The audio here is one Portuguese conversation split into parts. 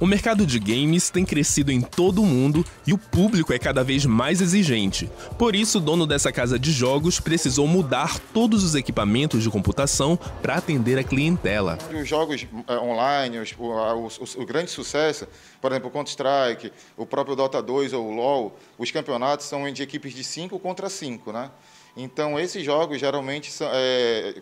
O mercado de games tem crescido em todo o mundo e o público é cada vez mais exigente. Por isso, o dono dessa casa de jogos precisou mudar todos os equipamentos de computação para atender a clientela. Os jogos online, o grande sucesso, por exemplo, o Counter Strike, o próprio Dota 2 ou o LoL, os campeonatos são de equipes de 5 contra 5, né? Então, esses jogos, geralmente, são,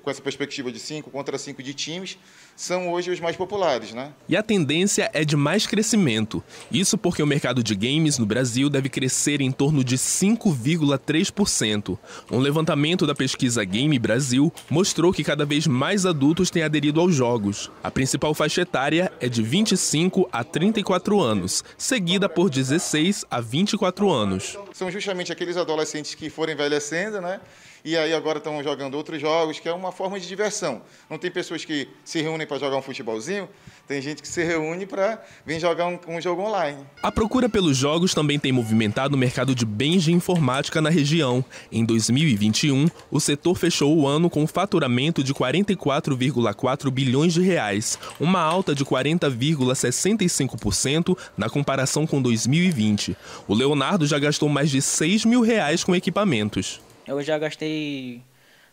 com essa perspectiva de 5 contra 5 de times, são hoje os mais populares, né? E a tendência é de mais crescimento. Isso porque o mercado de games no Brasil deve crescer em torno de 5,3%. Um levantamento da pesquisa Game Brasil mostrou que cada vez mais adultos têm aderido aos jogos. A principal faixa etária é de 25 a 34 anos, seguida por 16 a 24 anos. São justamente aqueles adolescentes que foram envelhecendo, né? E aí agora estão jogando outros jogos, que é uma forma de diversão. Não tem pessoas que se reúnem para jogar um futebolzinho, tem gente que se reúne para vir jogar um jogo online. A procura pelos jogos também tem movimentado o mercado de bens de informática na região. Em 2021, o setor fechou o ano com um faturamento de 44,4 bilhões de reais, uma alta de 40,65% na comparação com 2020. O Leonardo já gastou mais de R$6 mil com equipamentos. Eu já gastei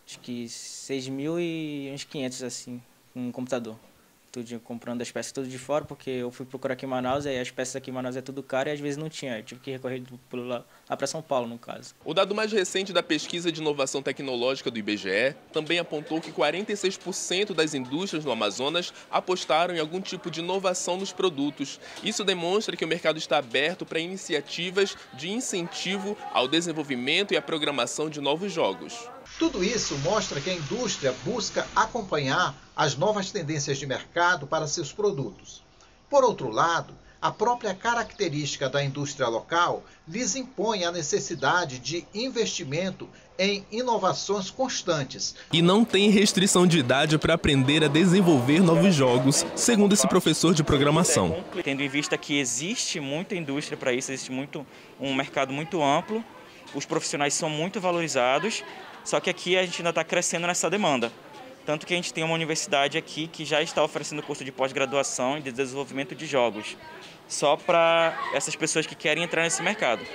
acho que 6 mil e uns 500 assim, com um computador. Tudo, comprando as peças tudo de fora, porque eu fui procurar aqui em Manaus e as peças aqui em Manaus é tudo caro e às vezes não tinha. Eu tive que recorrer lá para São Paulo, no caso. O dado mais recente da pesquisa de inovação tecnológica do IBGE também apontou que 46% das indústrias no Amazonas apostaram em algum tipo de inovação nos produtos. Isso demonstra que o mercado está aberto para iniciativas de incentivo ao desenvolvimento e à programação de novos jogos. Tudo isso mostra que a indústria busca acompanhar as novas tendências de mercado para seus produtos. Por outro lado, a própria característica da indústria local lhes impõe a necessidade de investimento em inovações constantes. E não tem restrição de idade para aprender a desenvolver novos jogos, segundo esse professor de programação. Tendo em vista que existe muita indústria para isso, existe um mercado muito amplo, os profissionais são muito valorizados, só que aqui a gente ainda está crescendo nessa demanda. Tanto que a gente tem uma universidade aqui que já está oferecendo curso de pós-graduação e de desenvolvimento de jogos, só para essas pessoas que querem entrar nesse mercado.